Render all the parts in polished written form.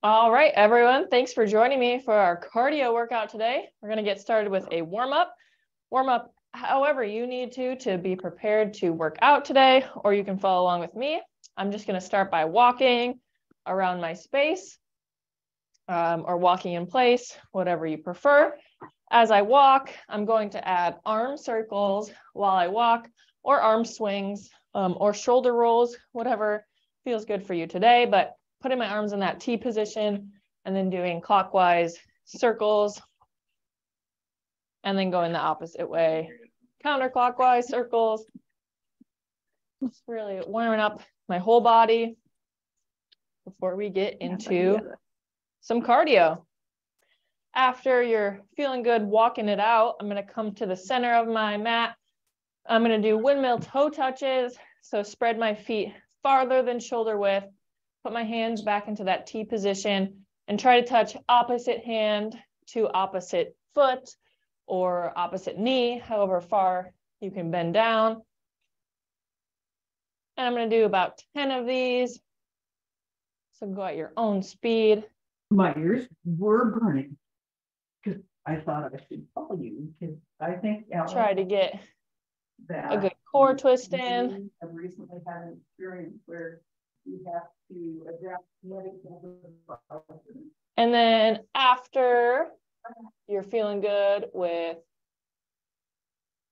All right, everyone, thanks for joining me for our cardio workout today. We're going to get started with a warm-up. Warm up however you need to be prepared to work out today, or you can follow along with me. I'm just going to start by walking around my space or walking in place, whatever you prefer. As I walk, I'm going to add arm circles while I walk, or arm swings or shoulder rolls, whatever feels good for you today, but putting my arms in that T position and then doing clockwise circles and then going the opposite way, counterclockwise circles. Just really warming up my whole body before we get into some cardio. After you're feeling good walking it out, I'm going to come to the center of my mat. I'm going to do windmill toe touches. So spread my feet farther than shoulder width. Put my hands back into that T position and try to touch opposite hand to opposite foot or opposite knee, however far you can bend down. And I'm going to do about 10 of these. So go at your own speed. My ears were burning because I thought I should follow you because I think try to get that a good core twist in. I've recently had an experience where you have to adapt. And then after you're feeling good with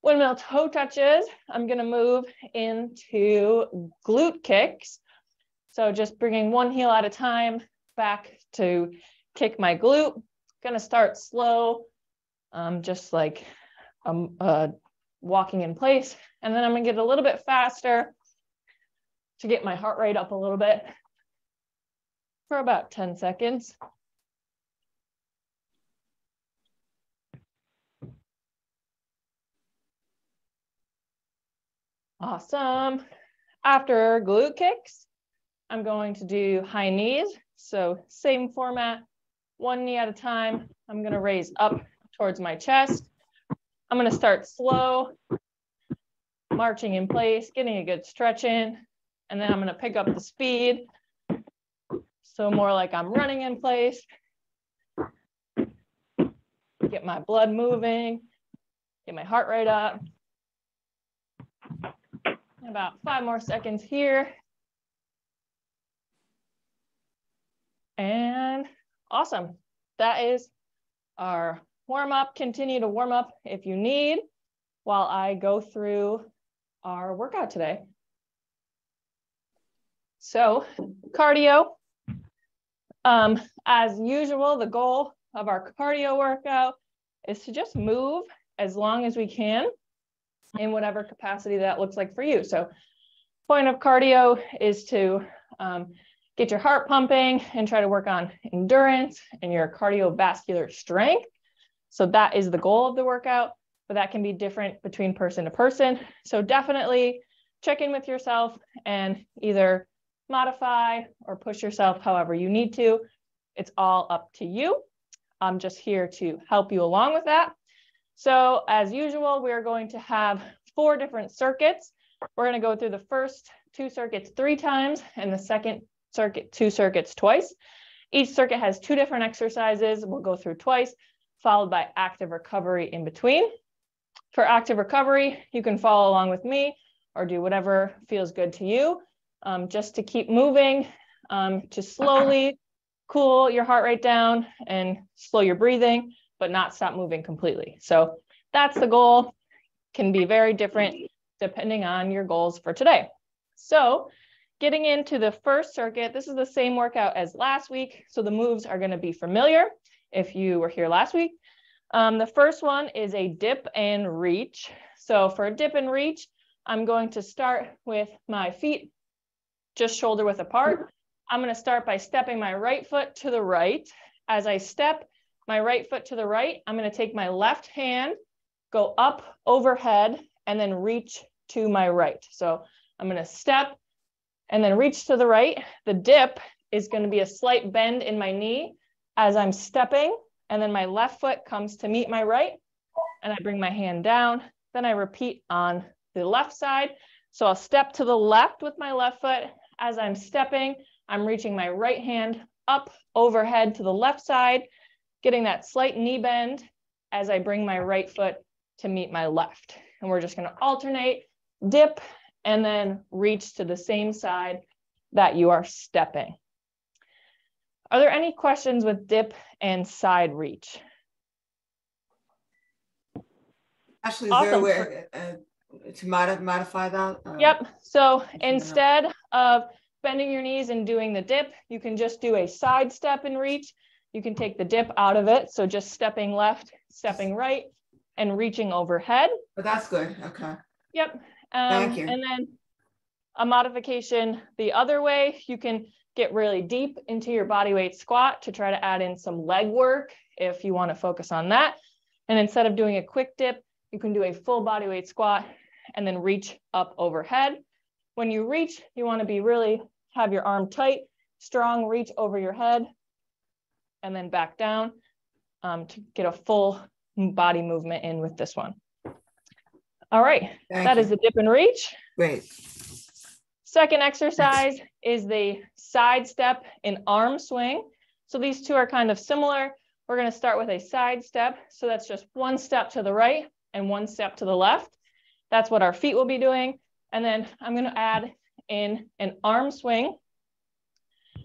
windmill toe touches, I'm going to move into glute kicks. So just bringing one heel at a time back to kick my glute. Going to start slow, just like walking in place. And then I'm going to get a little bit faster to get my heart rate up a little bit for about 10 seconds. Awesome. After glute kicks, I'm going to do high knees. So same format, one knee at a time. I'm going to raise up towards my chest. I'm going to start slow, marching in place, getting a good stretch in. And then I'm going to pick up the speed. So more like I'm running in place. Get my blood moving. Get my heart rate up. About 5 more seconds here. And awesome. That is our warm up. Continue to warm up if you need while I go through our workout today. So cardio, as usual, the goal of our cardio workout is to just move as long as we can in whatever capacity that looks like for you. So point of cardio is to get your heart pumping and try to work on endurance and your cardiovascular strength. So that is the goal of the workout, but that can be different between person to person. So definitely check in with yourself and either modify or push yourself however you need to. It's all up to you. I'm just here to help you along with that. So as usual, we're going to have 4 different circuits. We're going to go through the first 2 circuits 3 times and the second circuit 2 circuits twice. Each circuit has 2 different exercises. We'll go through twice, followed by active recovery in between. For active recovery, you can follow along with me or do whatever feels good to you. Just to keep moving, to slowly cool your heart rate down and slow your breathing, but not stop moving completely. So that's the goal. Can be very different depending on your goals for today. So getting into the first circuit, this is the same workout as last week. So the moves are going to be familiar if you were here last week. The first one is a dip and reach. So for a dip and reach, I'm going to start with my feet just shoulder width apart. I'm going to start by stepping my right foot to the right. As I step my right foot to the right, I'm going to take my left hand, go up overhead, and then reach to my right. So I'm going to step and then reach to the right. The dip is going to be a slight bend in my knee as I'm stepping, and then my left foot comes to meet my right, and I bring my hand down. Then I repeat on the left side. So I'll step to the left with my left foot. As I'm stepping, I'm reaching my right hand up overhead to the left side, getting that slight knee bend as I bring my right foot to meet my left. And we're just going to alternate, dip, and then reach to the same side that you are stepping. Are there any questions with dip and side reach? Ashley, awesome. Is there a way to modify that? Yep. So instead of bending your knees and doing the dip, you can just do a side step and reach. You can take the dip out of it. So just stepping left, stepping right, and reaching overhead. But that's good. Okay. Yep. Thank you. And then a modification the other way, you can get really deep into your body weight squat to try to add in some leg work if you want to focus on that. And instead of doing a quick dip, you can do a full body weight squat and then reach up overhead. When you reach, you want to be really have your arm tight, strong reach over your head, and then back down to get a full body movement in with this one. All right, that is the dip and reach. Great. Second exercise is the side step and arm swing. So these two are kind of similar. We're going to start with a side step. So that's just one step to the right and one step to the left. That's what our feet will be doing. And then I'm going to add in an arm swing.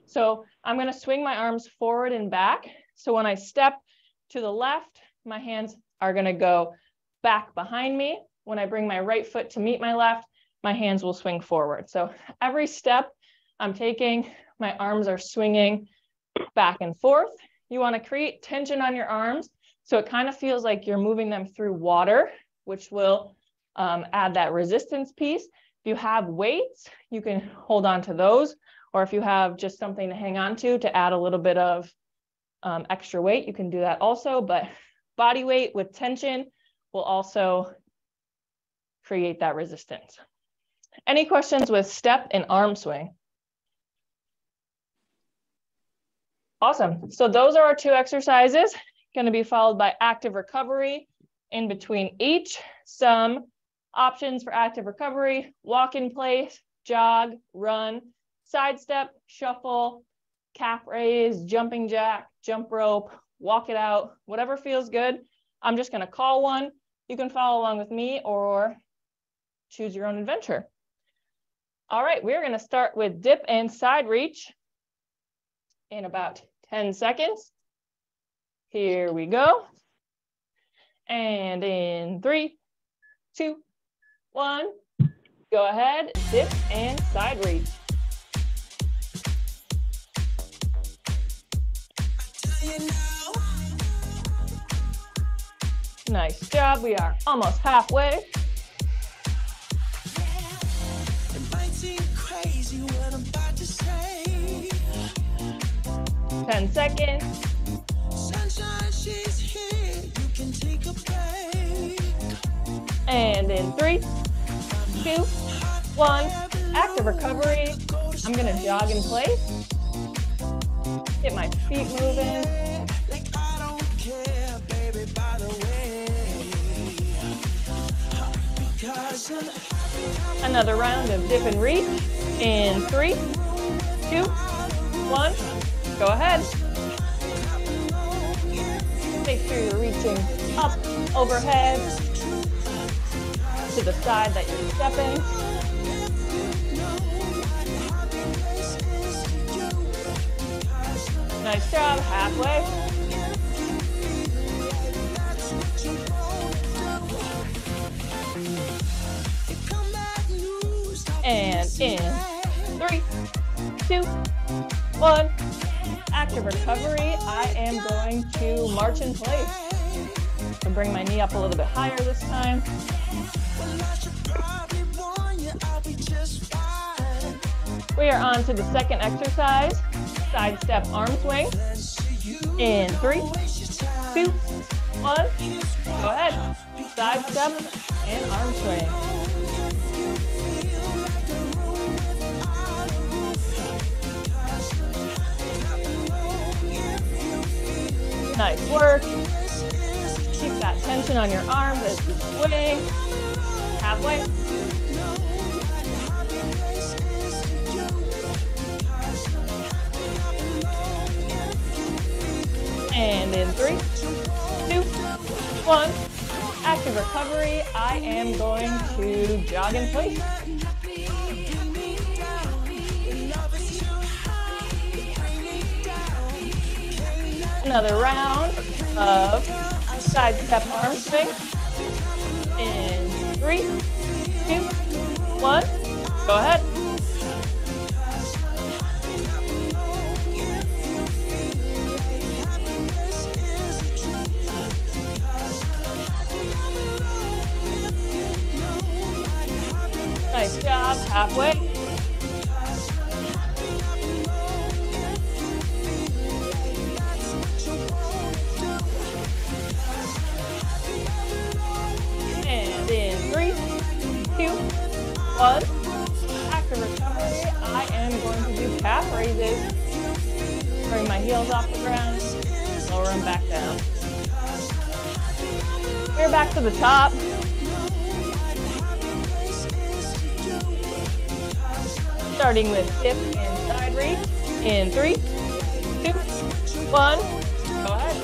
So I'm going to swing my arms forward and back. So when I step to the left, my hands are going to go back behind me. When I bring my right foot to meet my left, my hands will swing forward. So every step I'm taking, my arms are swinging back and forth. You want to create tension on your arms so it kind of feels like you're moving them through water, which will add that resistance piece. If you have weights, you can hold on to those, or if you have just something to hang on to add a little bit of extra weight, you can do that also. But body weight with tension will also create that resistance. Any questions with step and arm swing? Awesome. So those are our two exercises, going to be followed by active recovery in between each. Some options for active recovery: walk in place, jog, run, side step, shuffle, calf raise, jumping jack, jump rope, walk it out, whatever feels good. I'm just going to call one. You can follow along with me or choose your own adventure. All right, we're going to start with dip and side reach in about 10 seconds. Here we go. And in 3, 2, 1, go ahead, dip and side reach. Nice job, we are almost halfway. Crazy what I'm about to say. 10 seconds. Sunshine, she's here. You can take a break. And in 3, 2, 1, active recovery. I'm going to jog in place. Get my feet moving. Like I don't care, baby, by the way. Because I'm happy. Another round of dip and reach. In 3, 2, 1, go ahead. Make sure you're reaching up overhead to the side that you're stepping. Nice job, halfway. And in 3, 2, 1, active recovery. I am going to march in place. So bring my knee up a little bit higher this time. We are on to the second exercise, side step arm swing. In 3, 2, 1, go ahead. Side step and arm swing. Nice work. Keep that tension on your arms as you swing. Halfway. And in 3, 2, 1, active recovery. I am going to jog in place. Another round of side step arm swing. In 3, 2, 1, go ahead. Nice job, halfway. And in 3, 2, 1, after recovery, I am going to do calf raises. Bring my heels off the ground, lower them back down. We're back to the top. Starting with dip and side reach. In 3, 2, 1, go ahead.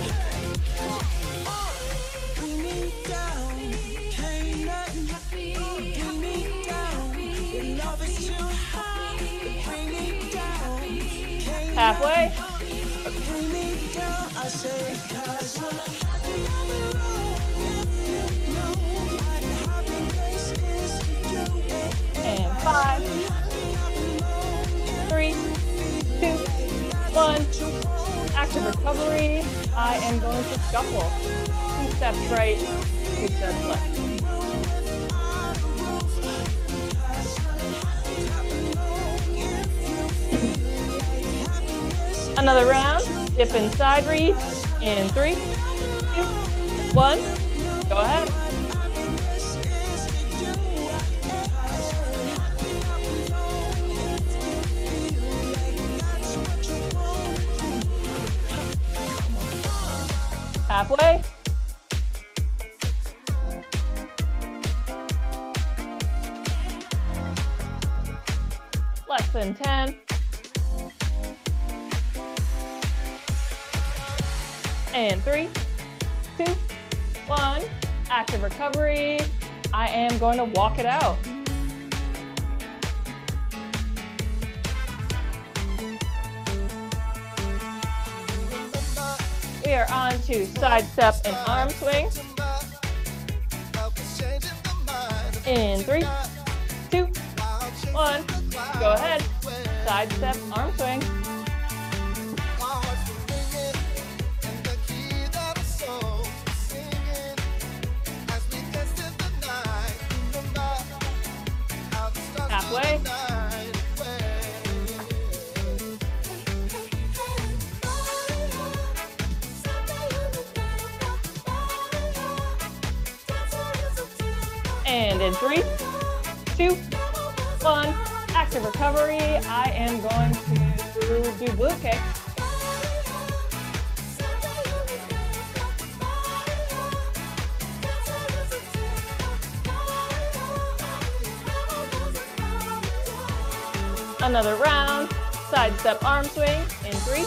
Halfway. And 5, 3, 2, 1, active recovery. I am going to shuffle. 2 steps right, 2 steps left. Another round, dip and side reach. In 3, 2, 1, go ahead. Halfway. Less than 10. And 3, 2, 1. Active recovery. I am going to walk it out. We are on to side step and arm swing. In 3, 2, 1, go ahead. Side step, arm swing. Halfway. And in 3, 2, 1, active recovery. I am going to do glute kick. Another round, side step arm swing. In 3,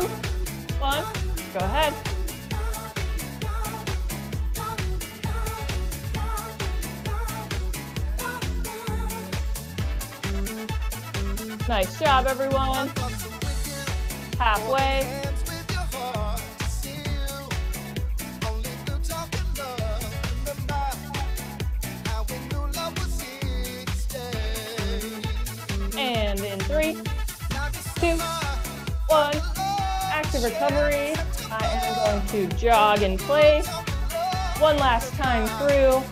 2, 1, go ahead. Nice job, everyone. Halfway. And in 3, 2, 1, active recovery. I am going to jog in place. One last time through.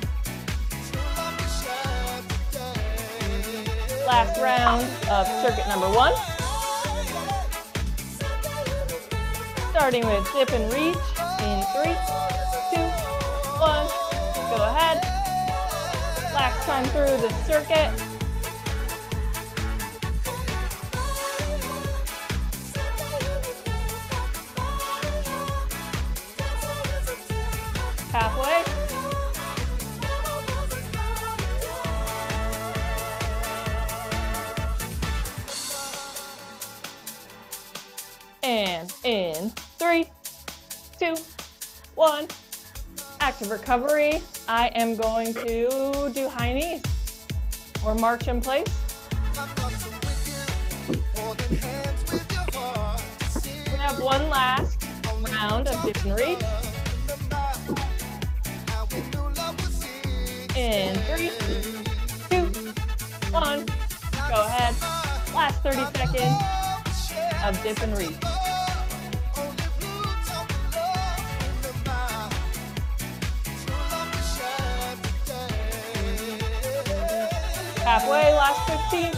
Last round of circuit number 1. Starting with dip and reach. In 3, 2, 1, go ahead. Last time through the circuit. Halfway. And in 3, 2, 1. Active recovery. I am going to do high knees or march in place. We have one last round of dip and reach. In 3, 2, 1. Go ahead. Last 30 seconds of dip and reach. Halfway, last 15.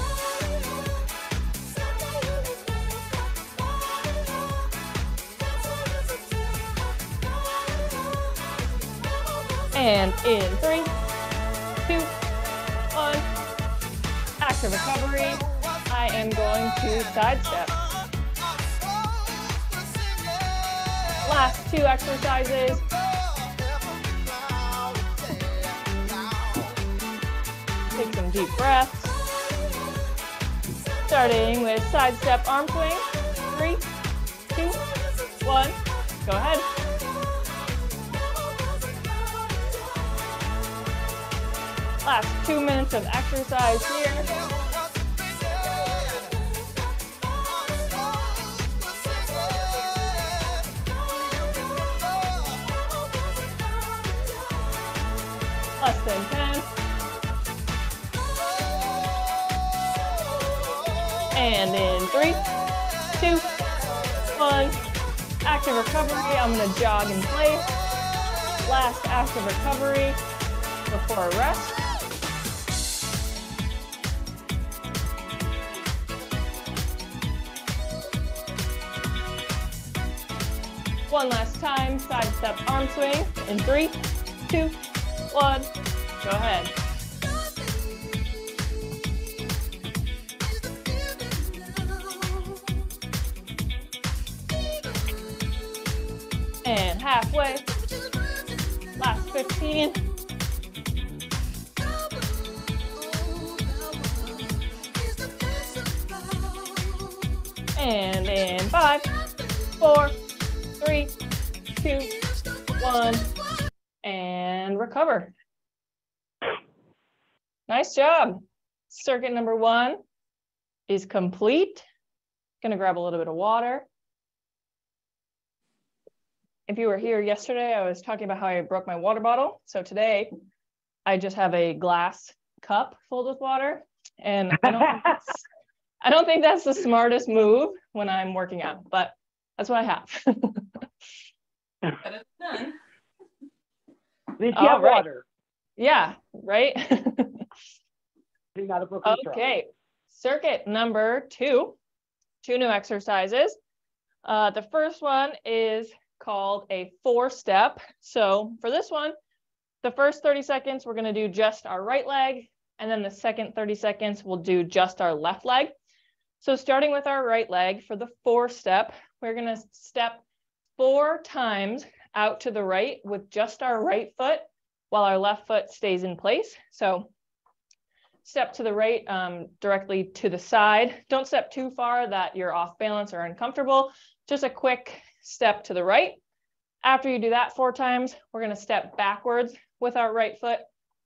And in 3, 2, 1. Active recovery. I am going to side step. Last 2 exercises. Take some deep breaths. Starting with side step arm swing. 3, 2, 1. Go ahead. Last 2 minutes of exercise here. Less than 10. And in 3, 2, 1. Active recovery. I'm going to jog in place. Last active recovery before a rest. One last time, side step arm swing. In 3, 2, 1. Go ahead. And halfway, last 15. And in 5, 4, 3, 2, 1, and recover. Nice job. Circuit number 1 is complete. Gonna grab a little bit of water. If you were here yesterday, I was talking about how I broke my water bottle. So today, I just have a glass cup filled with water. And I don't think that's the smartest move when I'm working out, but that's what I have. But it's done. At least you have water. Yeah, right? Okay, circuit number 2. 2 new exercises. The first one is called a 4-step. So for this one, the first 30 seconds, we're going to do just our right leg. And then the second 30 seconds, we'll do just our left leg. So starting with our right leg for the 4-step, we're going to step 4 times out to the right with just our right foot while our left foot stays in place. So step to the right, directly to the side. Don't step too far that you're off balance or uncomfortable. Just a quick step to the right. After you do that 4 times, we're going to step backwards with our right foot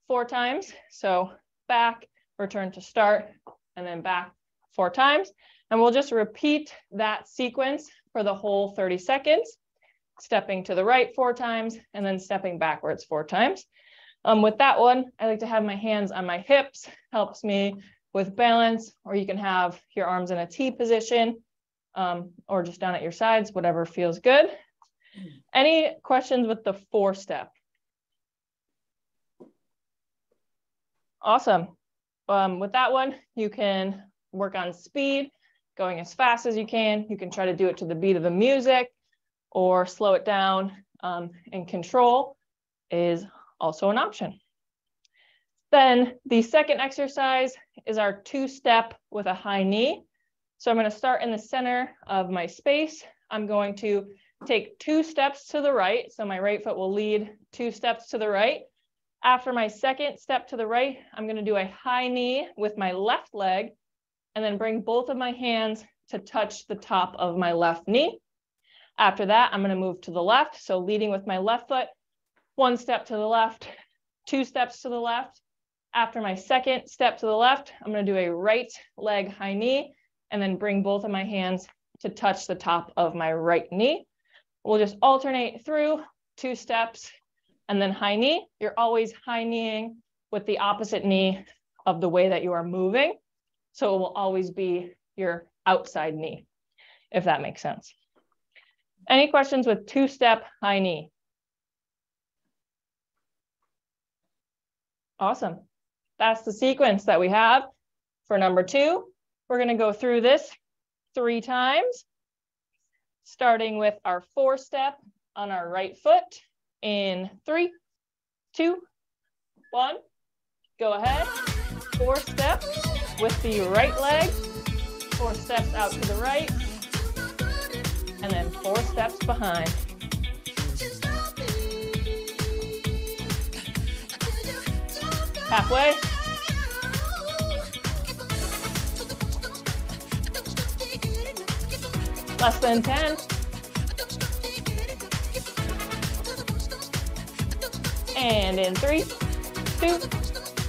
4 times. So back, return to start, and then back 4 times. And we'll just repeat that sequence for the whole 30 seconds, stepping to the right 4 times and then stepping backwards 4 times. With that one, I like to have my hands on my hips, helps me with balance, or you can have your arms in a T position. Or just down at your sides, whatever feels good. Any questions with the 4-step? Awesome. With that one, you can work on speed, going as fast as you can. You can try to do it to the beat of the music or slow it down, and control is also an option. Then the second exercise is our 2-step with a high knee. So I'm going to start in the center of my space. I'm going to take 2 steps to the right. So my right foot will lead 2 steps to the right. After my second step to the right, I'm going to do a high knee with my left leg and then bring both of my hands to touch the top of my left knee. After that, I'm going to move to the left. So leading with my left foot, one step to the left, two steps to the left. After my second step to the left, I'm going to do a right leg high knee and then bring both of my hands to touch the top of my right knee. We'll just alternate through two steps and then high knee. You're always high kneeing with the opposite knee of the way that you are moving. So it will always be your outside knee, if that makes sense. Any questions with two-step high knee? Awesome. That's the sequence that we have for number two. We're going to go through this 3 times, starting with our 4-step on our right foot in 3, 2, 1. Go ahead, 4-step with the right leg, 4 steps out to the right, and then 4 steps behind. Halfway. Less than 10. And in 3, 2,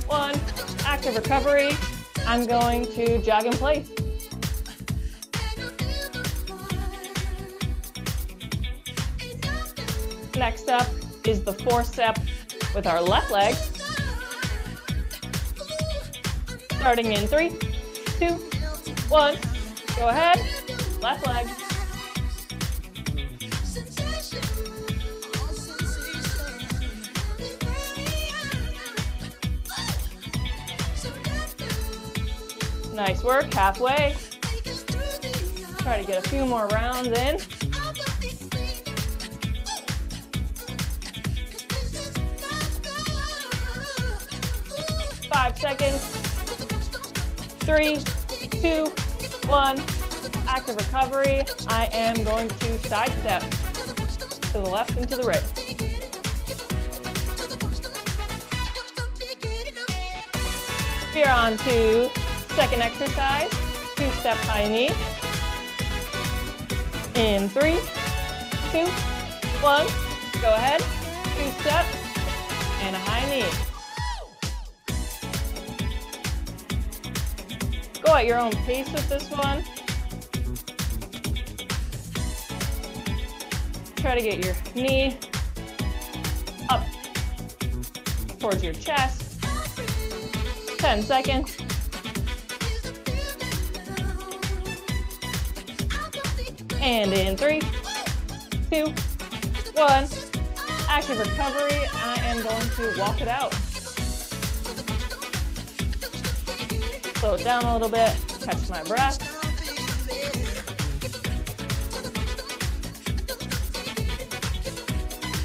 1, active recovery. I'm going to jog in place. Next up is the 4-step with our left leg. Starting in 3, 2, 1. Go ahead, left leg. Nice work, halfway. Try to get a few more rounds in. Seconds, 3, 2, 1, active recovery. I am going to side step to the left and to the right. We are on to second exercise, 2-step high knee. In 3, 2, 1, go ahead, 2 step and a high knee. Go at your own pace with this one. Try to get your knee up towards your chest. 10 seconds. And in 3, 2, 1, active recovery. I am going to walk it out. Slow it down a little bit, catch my breath.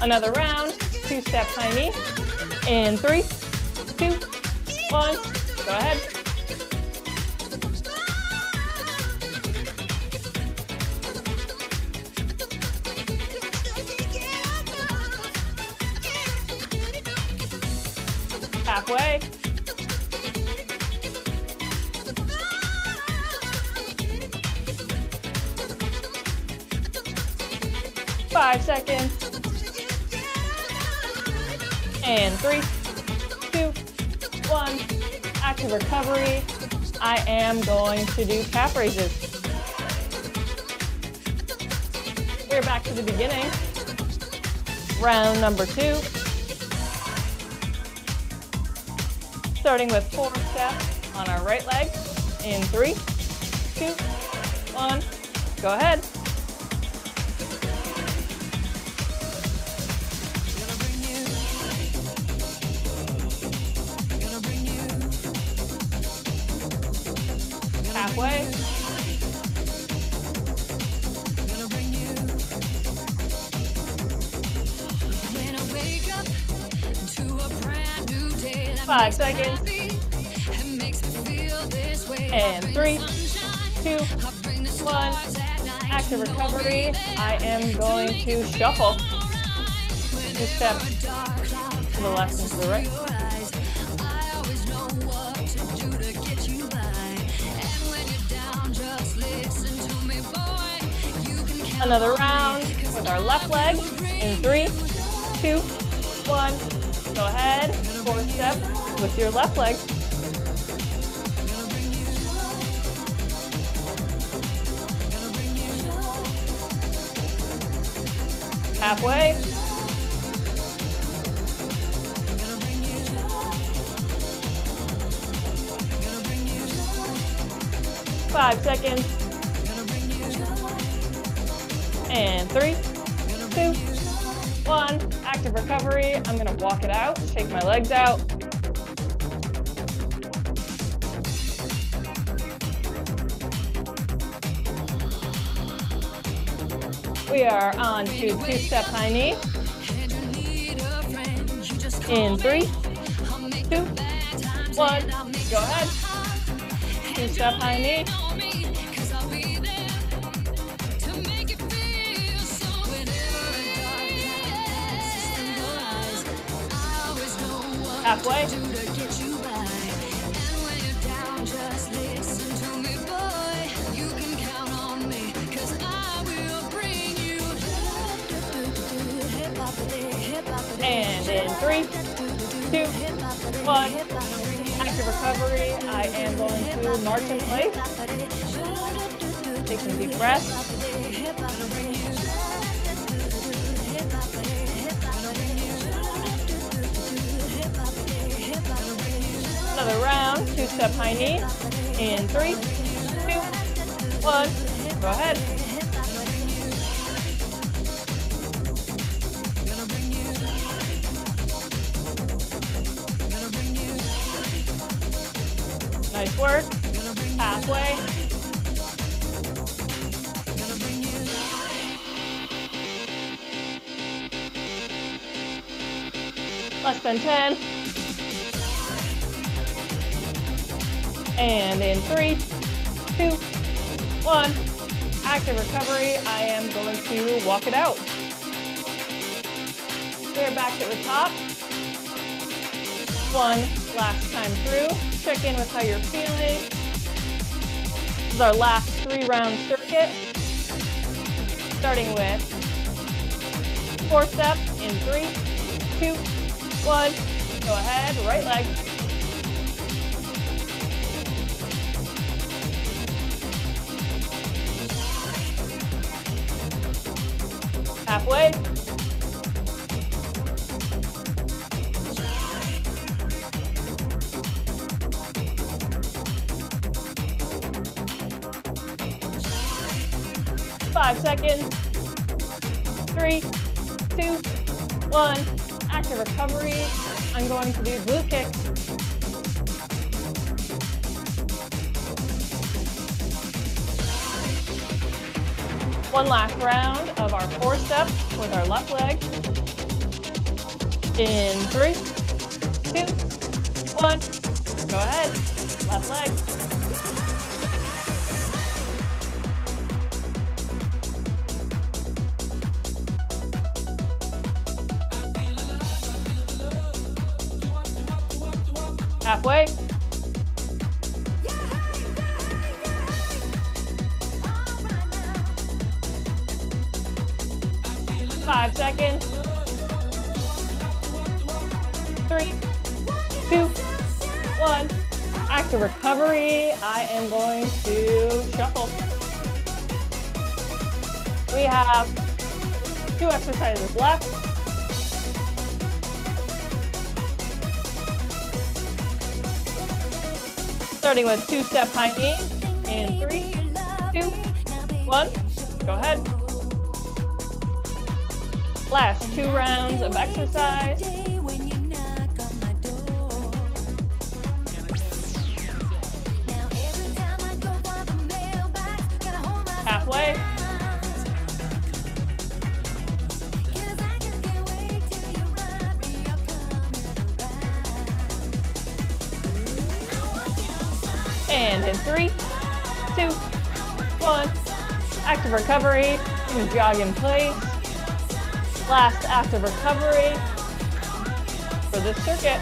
Another round, 2-step high knee. In 3, 2, 1, go ahead. Halfway. Seconds. And 3, 2, 1, active recovery. I am going to do calf raises. We're back to the beginning. Round number 2. Starting with 4 steps on our right leg. In 3, 2, 1, go ahead. Halfway. When I wake up to a brand new day, 5 seconds. It makes me feel this way. And 3, 2, 1, active recovery. I am going to shuffle. 2 step to the left and to the right. Another round with our left leg in 3, 2, 1. Go ahead, forward step with your left leg. Halfway. Five seconds. And 3, 2, 1. Active recovery. I'm going to walk it out. Take my legs out. We are on to two-step high knee. In 3, 2, 1. Go ahead. Two-step high knee. Halfway. And in 3, 2, 1. Active recovery. I am going to march in place. Take some deep breaths. Another round, two-step high knee, in 3, 2, 1, go ahead. Nice work, halfway. Less than 10. And in 3, 2, 1, active recovery. I am going to walk it out. We're back to the top. One last time through. Check in with how you're feeling. This is our last 3-round circuit. Starting with 4 step in 3, 2, 1. Go ahead, right leg. Halfway. Five seconds. 3, 2, 1. Active recovery. I'm going to do glute kicks. One last round of our 4 step with our left leg. In 3, 2, 1. Go ahead, left leg. Halfway. Five seconds. 3, 2, 1. Active recovery. I am going to shuffle. We have 2 exercises left. Starting with 2-step high knee. And 3, 2, 1. Go ahead. Last 2 rounds of exercise. Halfway. And in 3, 2, 1. Active recovery. You jog in place. Last active recovery for this circuit.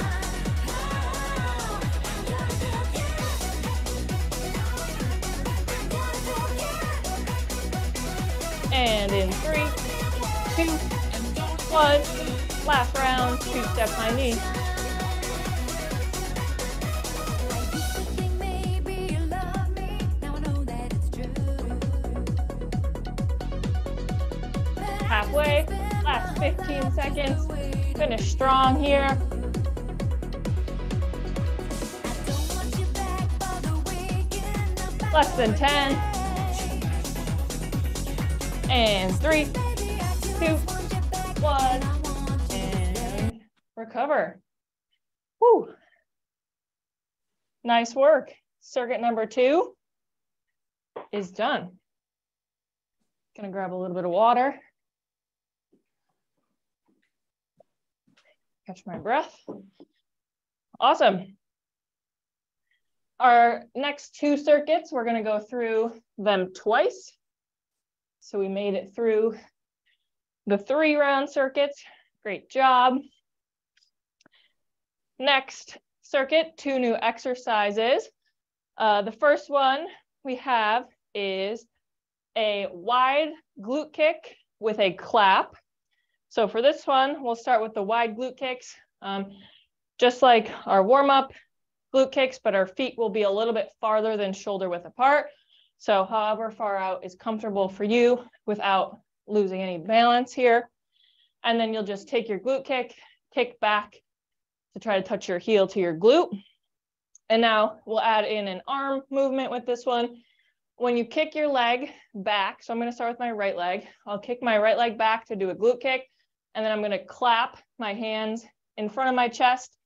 And in 3, 2, 1, last round, 2-step high knee. Halfway, last 15 seconds. Finish strong here. Less than 10. And 3, 2, 1, and recover. Woo. Nice work. Circuit number 2 is done. Gonna grab a little bit of water. Catch my breath. Awesome. Our next 2 circuits, we're going to go through them twice. So we made it through the 3-round circuits. Great job. Next circuit, 2 new exercises. The first one we have is a wide glute kick with a clap. So for this one, we'll start with the wide glute kicks, just like our warm-up glute kicks, but our feet will be a little bit farther than shoulder width apart. So however far out is comfortable for you without losing any balance here. And then you'll just take your glute kick, kick back to try to touch your heel to your glute. And now we'll add in an arm movement with this one. When you kick your leg back, so I'm gonna start with my right leg. I'll kick my right leg back to do a glute kick. And then I'm gonna clap my hands in front of my chest.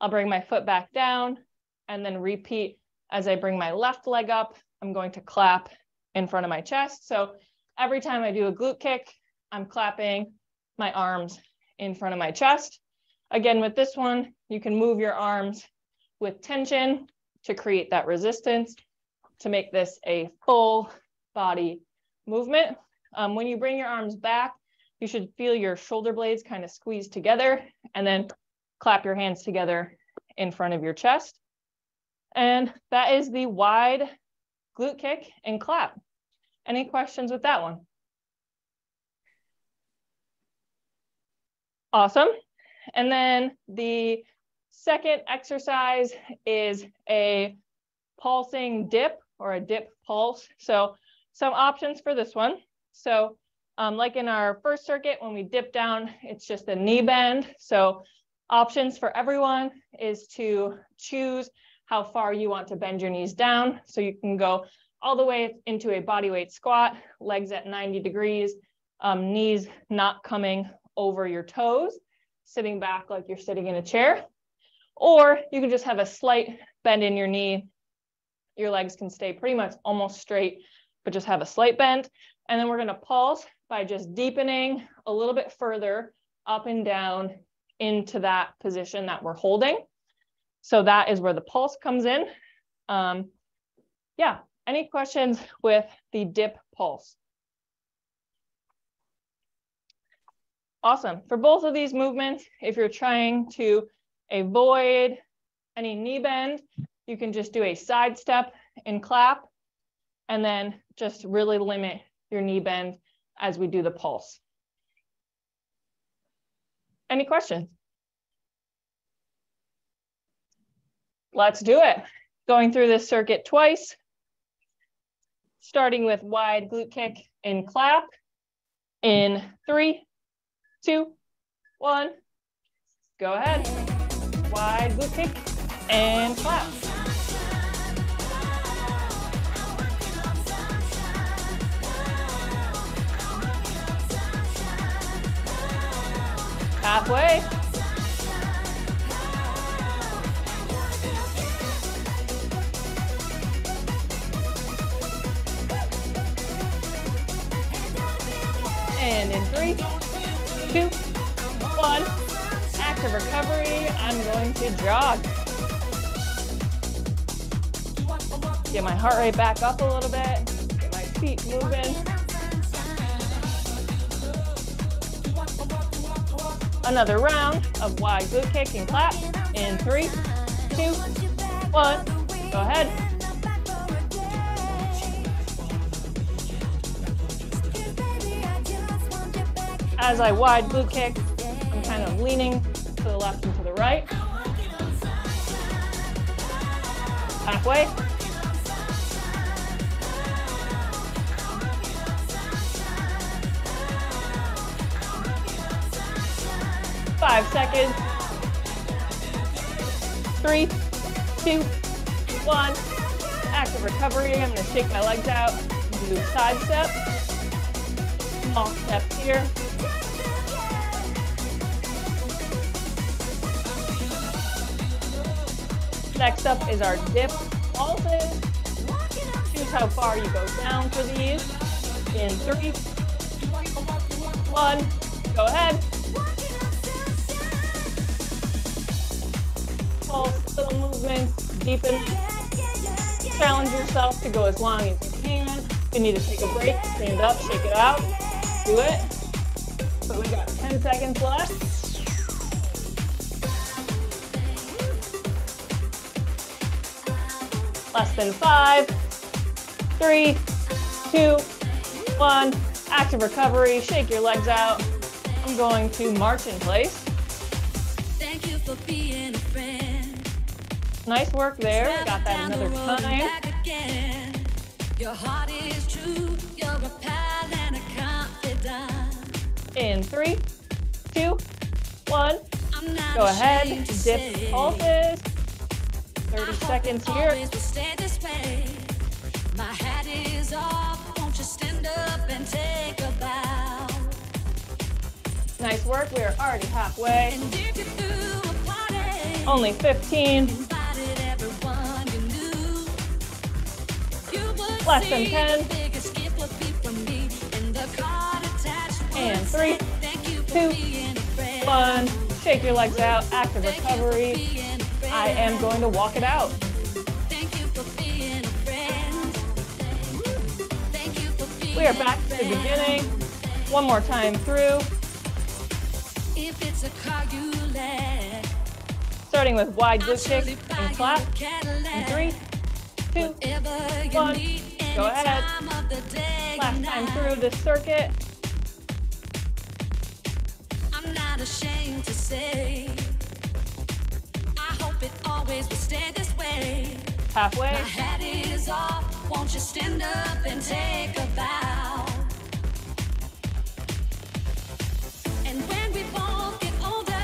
I'll bring my foot back down and then repeat as I bring my left leg up. I'm going to clap in front of my chest. So every time I do a glute kick, I'm clapping my arms in front of my chest. Again, with this one, you can move your arms with tension to create that resistance to make this a full body movement. When you bring your arms back, you should feel your shoulder blades kind of squeeze together and then clap your hands together in front of your chest. And that is the wide glute kick and clap. Any questions with that one? Awesome. And then the second exercise is a pulsing dip or a dip pulse. So some options for this one. So like in our first circuit, when we dip down, it's just a knee bend. So options for everyone is to choose how far you want to bend your knees down. So you can go all the way into a bodyweight squat, legs at 90 degrees, knees not coming over your toes, sitting back like you're sitting in a chair. Or you can just have a slight bend in your knee. Your legs can stay pretty much almost straight, but just have a slight bend. And then we're gonna pulse by just deepening a little bit further up and down into that position that we're holding. So that is where the pulse comes in. Yeah, any questions with the dip pulse? Awesome. For both of these movements, if you're trying to avoid any knee bend, you can just do a side step and clap, and then just really limit your knee bend as we do the pulse. Any questions? Let's do it. Going through this circuit twice, starting with wide glute kick and clap in 3, 2, 1. Go ahead. Wide glute kick and clap. Halfway. And in 3, 2, 1, active recovery, I'm going to jog. Get my heart rate back up a little bit, get my feet moving. Another round of wide glute kick and clap in 3, 2, 1. Go ahead. As I wide glute kick, I'm kind of leaning to the left and to the right. Halfway. Five seconds. 3, 2, 1. Active recovery. I'm going to shake my legs out. Do side step. Small step here. Next up is our dip pulses. Choose how far you go down for these. In 3, 1, go ahead. Pulse, little movements, deepen. Challenge yourself to go as long as you can. If you need to take a break, stand up, shake it out, do it. So we got 10 seconds left. Less than 5, 3, 2, 1. Active recovery, shake your legs out. I'm going to march in place. Thank you for being a friend. Nice work there, got that another time. Your heart is true, you're a pal and a confidant. In 3, 2, 1, go ahead, dip pulses. 30 seconds here. My hat is off. Won't you stand up and take a bow? Nice work. We are already halfway. And if you threw a party, only 15. Invited everyone you knew. You would less than 10. The biggest gift would be from me, and the card attached. And 3, 2, 1. Shake your legs out. Active recovery. I am going to walk it out. Thank you for being a friend. Thank you for being we are back to the beginning. One more time through. If it's a car you let, starting with wide glute kick and clap. In 3, 2, 1. Go ahead. Last time through this circuit. I'm not ashamed to say. It always will stay this way. Halfway. My hat is off. Won't you stand up and take a bow? And when we both get older,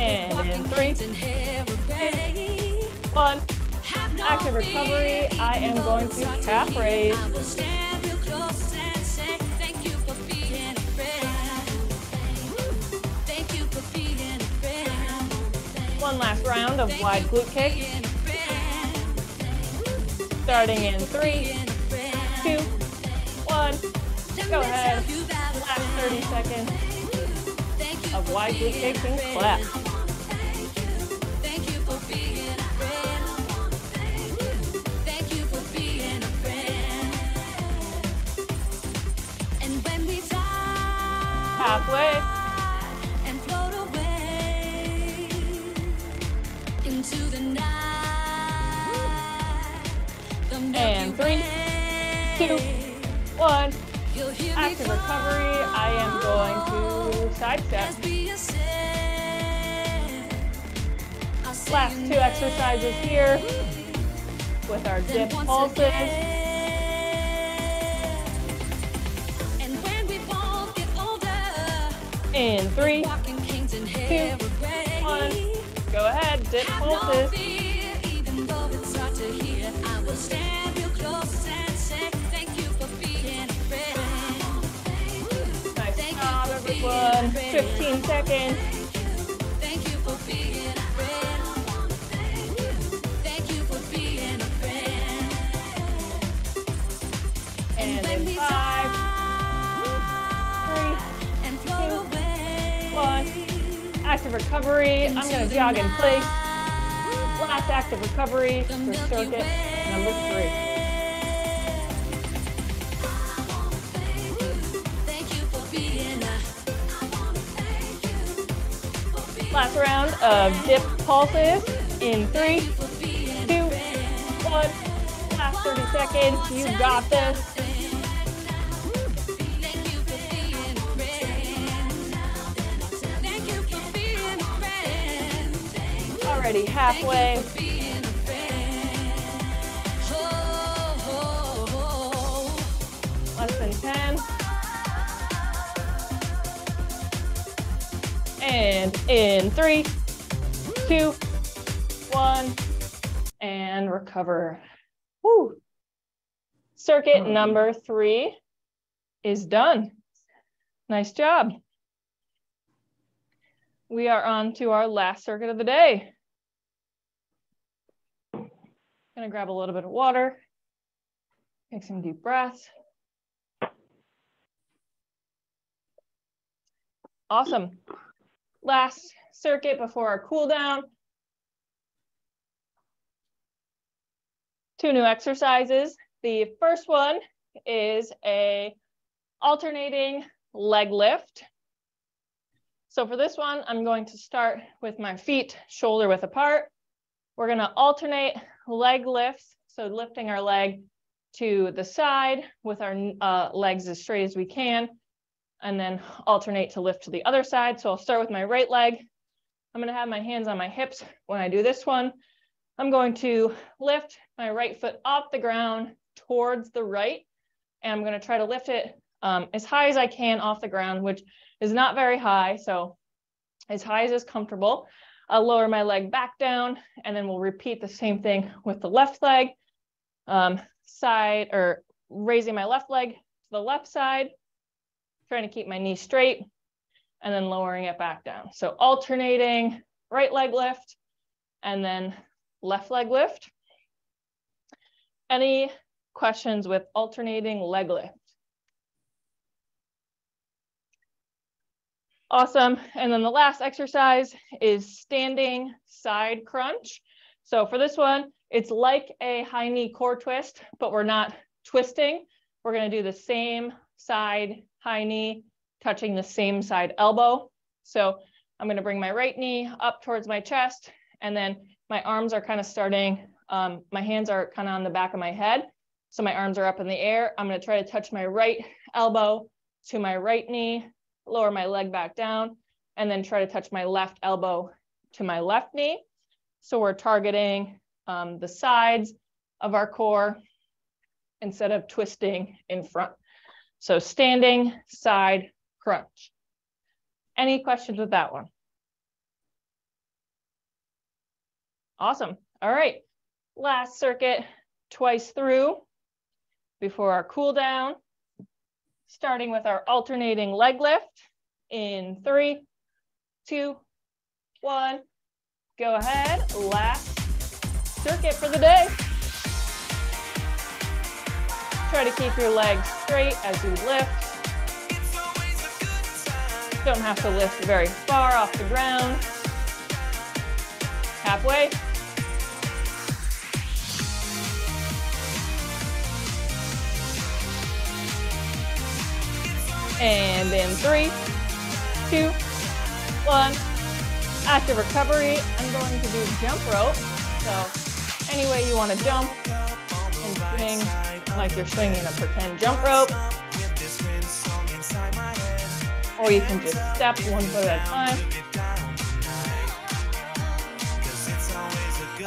and in 3, 2, 1. Active recovery. I am going to half raise. I will stand real close and say, thank you for being a friend. Thank you for being. One last round of wide glute kick. Starting in 3, 2, 1. Go ahead. Last 30 seconds of wide glute kicks and clap. Halfway. And 3, 2, 1. Active recovery. I am going to side step. Last two exercises here with our dip pulses. In 3, 2, 1. Go ahead, dip pulses. Nice job, everyone. 15 seconds. Thank you for being a friend. Thank you for being a friend. And in 5, 3, 2, 1. Active recovery. I'm going to jog in place. Last active recovery for circuit number 3. Last round of dip pulses in 3, 2, 1. Last 30 seconds. You got this. already halfway. Less than 10. And in 3, 2, 1, and recover. Woo. Circuit number 3 is done. Nice job. We are on to our last circuit of the day. Gonna grab a little bit of water, take some deep breaths. Awesome. Last circuit before our cool down. 2 new exercises. The first one is a alternating leg lift. So for this one, I'm going to start with my feet shoulder width apart. We're going to alternate leg lifts. So lifting our leg to the side with our legs as straight as we can, and then alternate to lift to the other side. So I'll start with my right leg. I'm going to have my hands on my hips. When I do this one, I'm going to lift my right foot off the ground towards the right. And I'm going to try to lift it as high as I can off the ground, which is not very high. So as high as is comfortable. I'll lower my leg back down, and then we'll repeat the same thing with the left leg, raising my left leg to the left side, trying to keep my knee straight, and then lowering it back down. So alternating right leg lift and then left leg lift. Any questions with alternating leg lift? Awesome. And then the last exercise is standing side crunch. So for this one, it's like a high knee core twist, but we're not twisting. We're going to do the same side high knee, touching the same side elbow. So I'm going to bring my right knee up towards my chest, and then my arms are kind of starting, my hands are kind of on the back of my head. So my arms are up in the air. I'm going to try to touch my right elbow to my right knee, lower my leg back down, and then try to touch my left elbow to my left knee. So we're targeting the sides of our core instead of twisting in front. So standing side crunch. Any questions with that one? Awesome. All right. Last circuit twice through before our cool down, starting with our alternating leg lift in 3, 2, 1. Go ahead. Last circuit for the day. Try to keep your legs straight as you lift. Don't have to lift very far off the ground. Halfway. And in 3, 2, 1. Active recovery. I'm going to do jump rope. So any way you want to jump and swing, like you're swinging a pretend jump rope, or you can just step one foot at a time.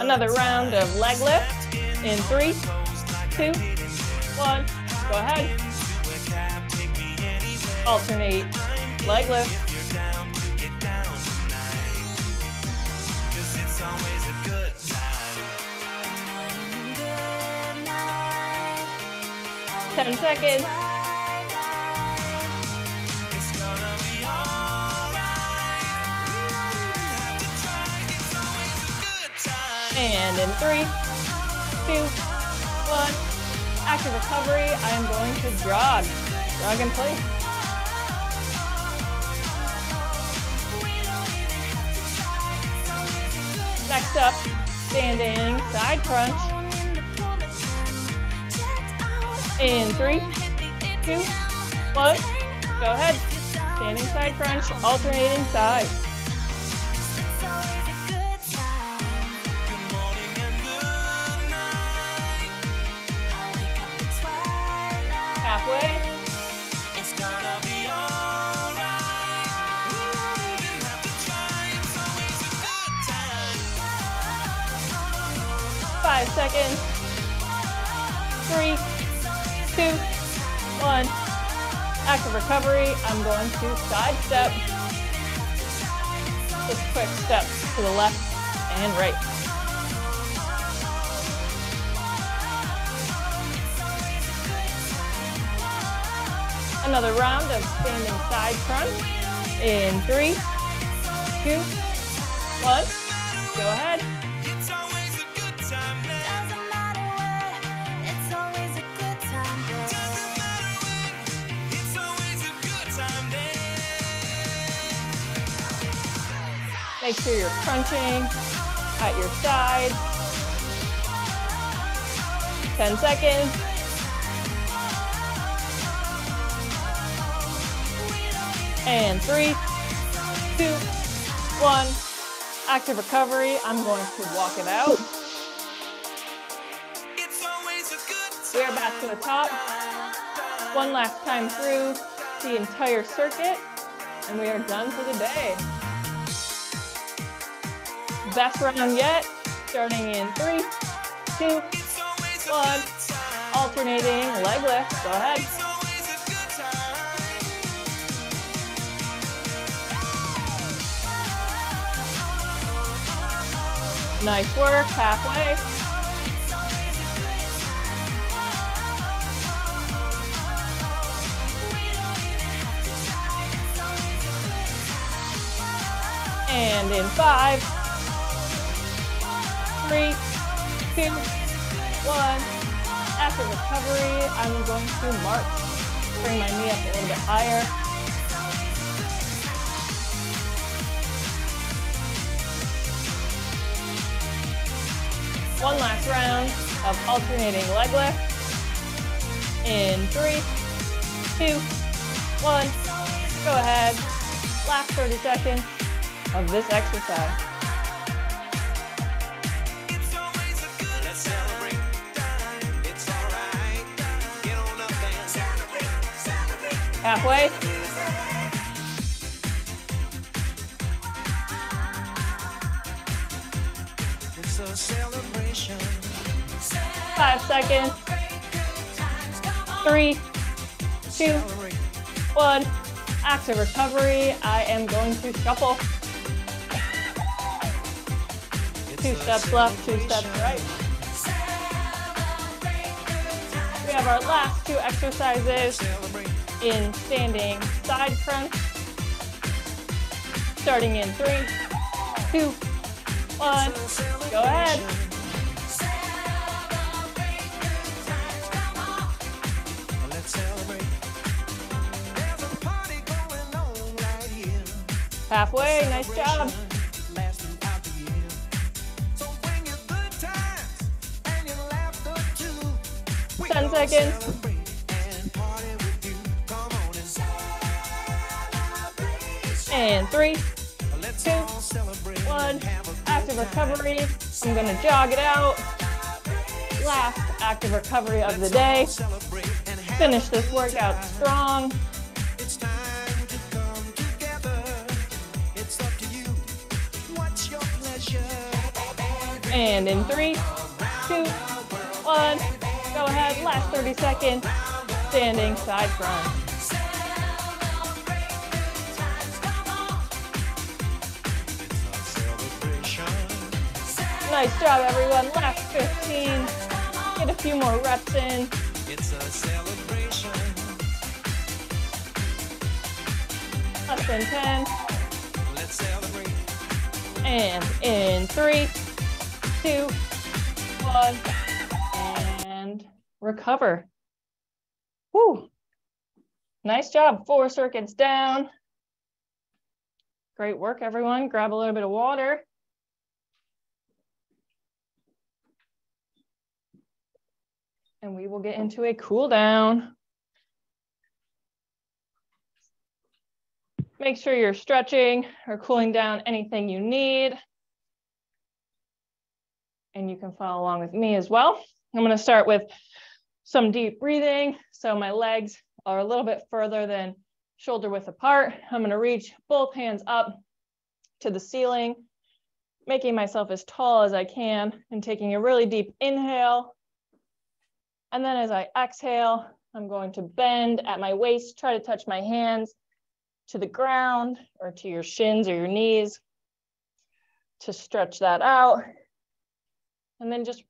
Another round of leg lift in 3, 2, 1. Go ahead. Alternate leg lift. Seven seconds. And in 3, 2, 1. Active recovery. I am going to jog. Jog in place. Next up, standing side crunch. In 3, 2, 1, go ahead. Standing side crunch, alternating side. Halfway. 5 seconds. 3, 2, 1. Active recovery. I'm going to side step. Just quick steps to the left and right. Another round of standing side front in 3, 2, 1. Go ahead. It's always a good time. Doesn't matter what. It's always a good time. It's always a good time. Make sure you're crunching at your side. 10 seconds. 3, 2, 1. Active recovery. I'm going to walk it out. It's always a good time. We're back to the top. One last time through the entire circuit, and we are done for the day. Best round yet. Starting in 3, 2, 1. Alternating leg lift. Go ahead. Nice work, halfway. And in 5, 3, 2, 1. After recovery, I'm going to march. Bring my knee up a little bit higher. One last round of alternating leg lift in 3, 2, 1. Go ahead. Last 30 seconds of this exercise. It's always a good time. Let's celebrate. It's all right. Get on up and celebrate. Celebrate. Halfway. A celebration. 5 seconds. 3, 2, 1. Active recovery. I am going to shuffle. 2 steps left, 2 steps right. We have our last 2 exercises in standing side crunch. Starting in 3, 2, 1. Go ahead. Halfway, nice job. So bring your good times and your laughter too. 10 seconds. And 3, 2, 1. Active recovery. I'm going to jog it out. Last active recovery of the day. Finish this workout strong. It's time to come together. It's up to you. What's your pleasure? And in 3, 2, 1. Go ahead. Last 30 seconds. Standing side front. Nice job, everyone. Last 15. Get a few more reps in. It's a celebration. Less than 10. Let's celebrate. And in 3, 2, 1. And recover. Woo! Nice job. 4 circuits down. Great work, everyone. Grab a little bit of water. And we will get into a cool down. Make sure you're stretching or cooling down anything you need. And you can follow along with me as well. I'm going to start with some deep breathing. So my legs are a little bit further than shoulder width apart. I'm going to reach both hands up to the ceiling. making myself as tall as I can and taking a really deep inhale. And then as I exhale, I'm going to bend at my waist, try to touch my hands to the ground or to your shins or your knees to stretch that out. And then just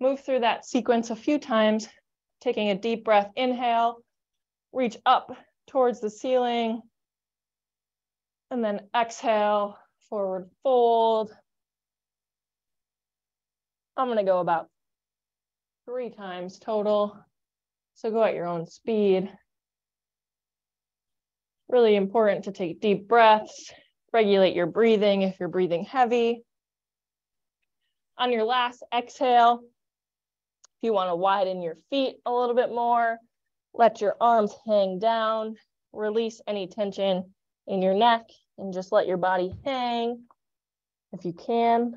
move through that sequence a few times, taking a deep breath, inhale, reach up towards the ceiling, and then exhale, forward fold. I'm gonna go about 3 times total. So go at your own speed. Really important to take deep breaths, regulate your breathing if you're breathing heavy. On your last exhale, if you want to widen your feet a little bit more, let your arms hang down, release any tension in your neck, and just let your body hang if you can.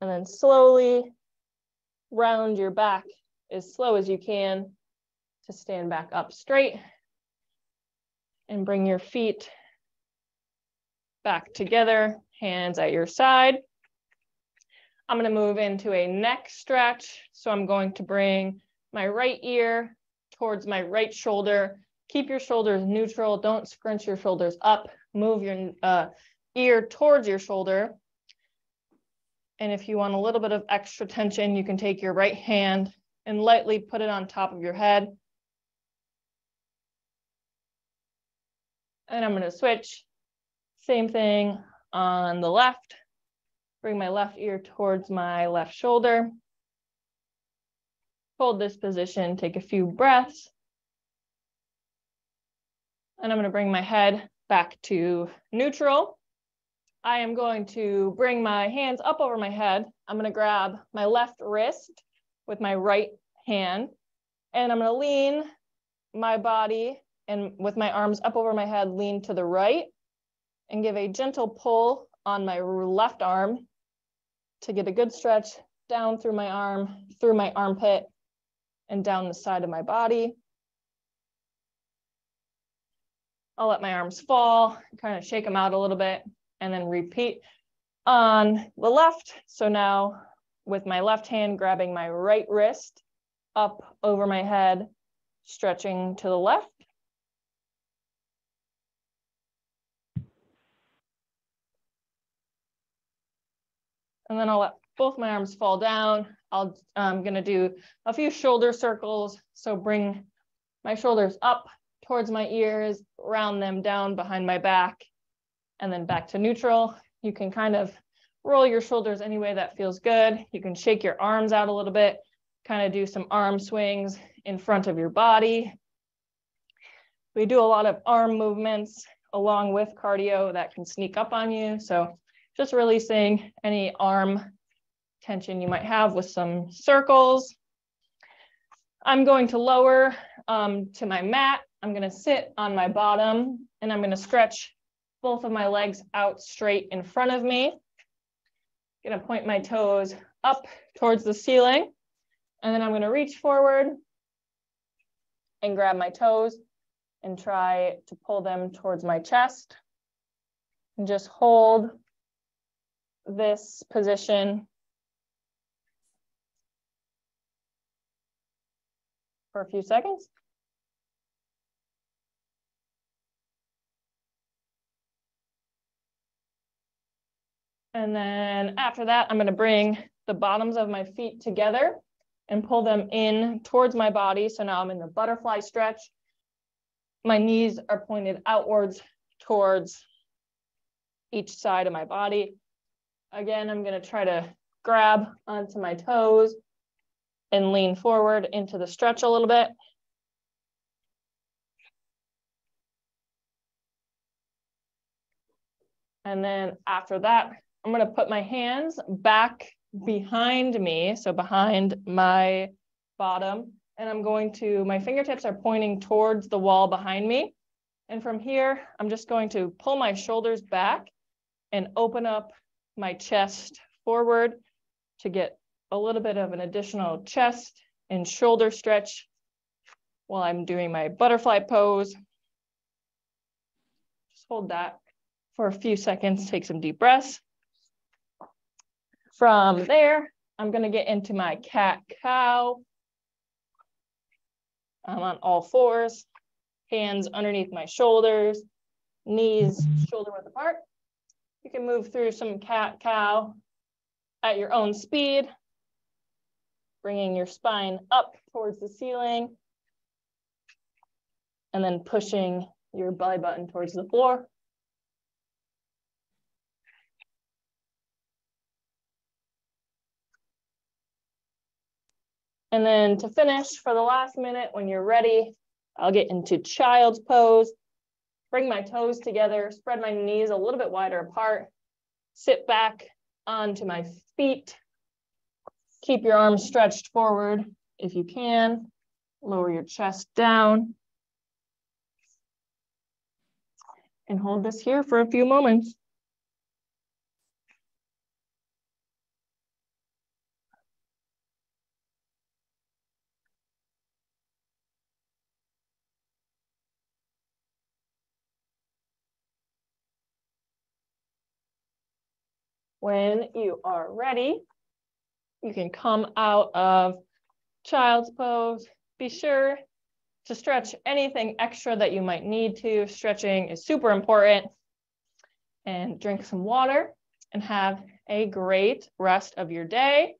And then slowly round your back as slow as you can to stand back up straight and bring your feet back together, hands at your side. I'm gonna move into a neck stretch. So I'm going to bring my right ear towards my right shoulder. Keep your shoulders neutral. Don't scrunch your shoulders up. Move your ear towards your shoulder. And if you want a little bit of extra tension, you can take your right hand and lightly put it on top of your head. And I'm gonna switch. Same thing on the left. Bring my left ear towards my left shoulder. Hold this position, take a few breaths. And I'm gonna bring my head back to neutral. I am going to bring my hands up over my head. I'm gonna grab my left wrist with my right hand, and I'm gonna lean my body and with my arms up over my head, lean to the right and give a gentle pull on my left arm to get a good stretch down through my arm, through my armpit, and down the side of my body. I'll let my arms fall, kind of shake them out a little bit, and then repeat on the left. So now with my left hand, grabbing my right wrist up over my head, stretching to the left. And then I'll let both my arms fall down. I'm gonna do a few shoulder circles. So bring my shoulders up towards my ears, round them down behind my back, and then back to neutral. You can kind of roll your shoulders any way that feels good. You can shake your arms out a little bit, kind of do some arm swings in front of your body. We do a lot of arm movements along with cardio that can sneak up on you. So just releasing any arm tension you might have with some circles. I'm going to lower to my mat. I'm gonna sit on my bottom and I'm gonna stretch both of my legs out straight in front of me. I'm gonna point my toes up towards the ceiling, and then I'm gonna reach forward and grab my toes and try to pull them towards my chest and just hold this position for a few seconds. And then after that, I'm going to bring the bottoms of my feet together and pull them in towards my body. So now I'm in the butterfly stretch. My knees are pointed outwards towards each side of my body. Again, I'm going to try to grab onto my toes and lean forward into the stretch a little bit. And then after that, I'm going to put my hands back behind me, so behind my bottom, and I'm going to, my fingertips are pointing towards the wall behind me. And from here, I'm just going to pull my shoulders back and open up my chest forward to get a little bit of an additional chest and shoulder stretch while I'm doing my butterfly pose. Just hold that for a few seconds, take some deep breaths. From there, I'm going to get into my cat-cow. I'm on all fours, hands underneath my shoulders, knees shoulder width apart. You can move through some cat-cow at your own speed, bringing your spine up towards the ceiling, and then pushing your belly button towards the floor. And then to finish, for the last minute, when you're ready, I'll get into child's pose. Bring my toes together, spread my knees a little bit wider apart, sit back onto my feet. Keep your arms stretched forward if you can. Lower your chest down. And hold this here for a few moments. When you are ready, you can come out of child's pose. Be sure to stretch anything extra that you might need to. Stretching is super important. And drink some water and have a great rest of your day.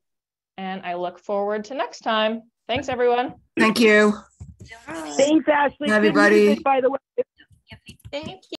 And I look forward to next time. Thanks, everyone. Thank you. Thanks, Ashley. Everybody. By the way. Thank you.